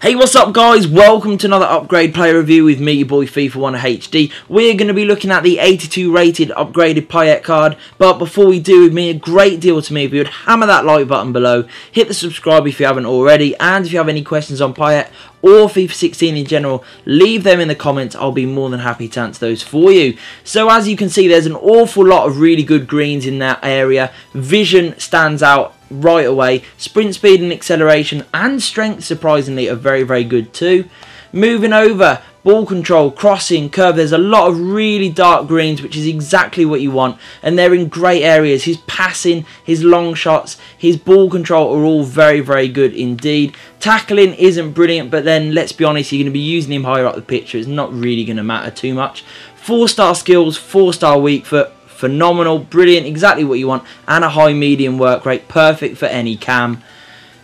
Hey, what's up guys, welcome to another upgrade player review with me, your boy FIFA 1 HD. We're going to be looking at the 82 rated upgraded Payet card, but before we do, it would mean a great deal to me if you would hammer that like button below, hit the subscribe if you haven't already, and if you have any questions on Payet or FIFA 16 in general, leave them in the comments. I'll be more than happy to answer those for you. So as you can see, there's an awful lot of really good greens in that area. Vision stands out right away. Sprint speed and acceleration and strength, surprisingly, are very good too. Moving over, ball control, crossing, curve, there's a lot of really dark greens, which is exactly what you want, and they're in great areas. His passing, his long shots, his ball control are all very good indeed. Tackling isn't brilliant, but then let's be honest, you're going to be using him higher up the pitch, so it's not really going to matter too much. 4-star skills, 4-star weak foot, phenomenal, brilliant, exactly what you want, and a high medium work rate, perfect for any CAM.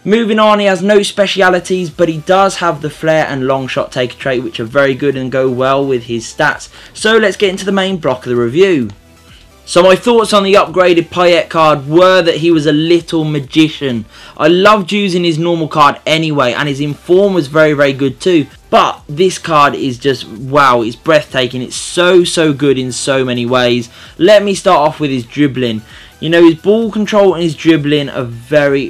Moving on, he has no specialities, but he does have the flair and long shot taker trait, which are very good and go well with his stats. So let's get into the main block of the review. So my thoughts on the upgraded Payet card were that he was a little magician. I loved using his normal card anyway, and his inform was very good too. But this card is just, wow, it's breathtaking. It's so good in so many ways. Let me start off with his dribbling. You know, his ball control and his dribbling are very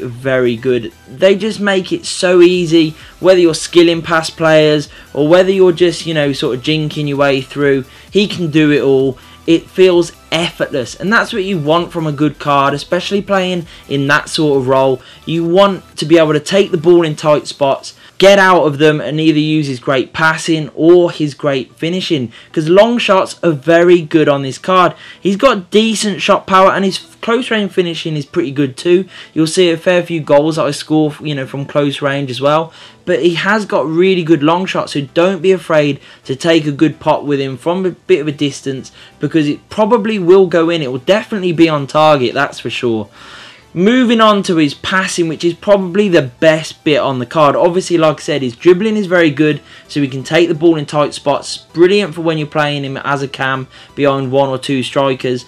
good. They just make it so easy, whether you're skilling past players or whether you're just, you know, sort of jinking your way through. He can do it all. It feels effortless, and that's what you want from a good card, especially playing in that sort of role. You want to be able to take the ball in tight spots, get out of them, and either use his great passing or his great finishing, because long shots are very good on this card. He's got decent shot power, and his close range finishing is pretty good too. You'll see a fair few goals that I score, you know, from close range as well. But he has got really good long shots, so don't be afraid to take a good pot with him from a bit of a distance, because it probably will go in. It will definitely be on target, that's for sure. Moving on to his passing, which is probably the best bit on the card. Obviously, like I said, his dribbling is very good, so he can take the ball in tight spots. Brilliant for when you're playing him as a CAM behind one or two strikers.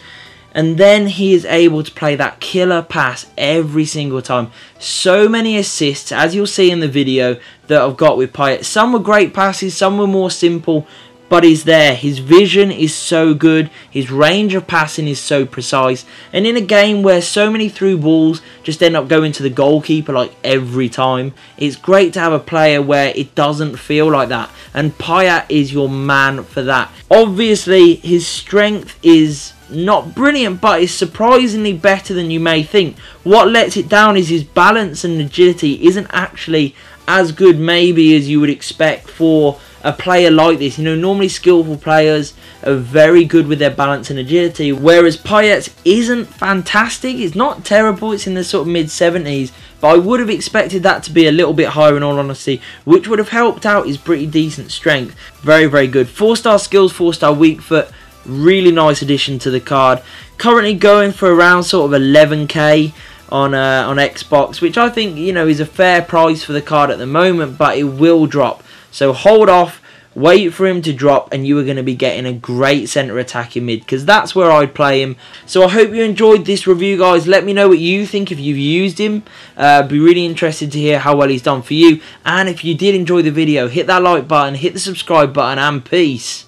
And then he is able to play that killer pass every single time. So many assists, as you'll see in the video, that I've got with Payet. Some were great passes, some were more simple, but he's there. His vision is so good, his range of passing is so precise, and in a game where so many through balls just end up going to the goalkeeper like every time, it's great to have a player where it doesn't feel like that, and Payet is your man for that. Obviously, his strength is not brilliant, but is surprisingly better than you may think. What lets it down is his balance and agility isn't actually as good maybe as you would expect for a player like this. You know, normally skillful players are very good with their balance and agility, whereas Payet isn't fantastic. It's not terrible, it's in the sort of mid-70s, but I would have expected that to be a little bit higher in all honesty, which would have helped out his pretty decent strength. Very good. 4-star skills, 4-star weak foot, really nice addition to the card. Currently going for around sort of 11k on Xbox, which I think, you know, is a fair price for the card at the moment, but it will drop. So hold off, wait for him to drop, and you are going to be getting a great centre attacking mid, because that's where I'd play him. So I hope you enjoyed this review, guys. Let me know what you think if you've used him. I'd be really interested to hear how well he's done for you. And if you did enjoy the video, hit that like button, hit the subscribe button, and peace.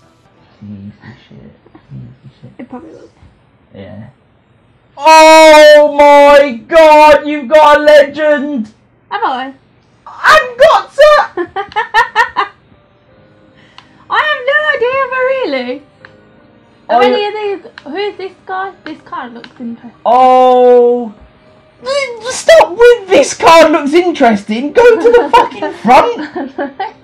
It probably will. Yeah. Oh my God, you've got a legend! Am I? I've got to! I have no idea, really. How many of these? Who is this guy? This card looks interesting. Oh! Stop with this card looks interesting! Go to the fucking front!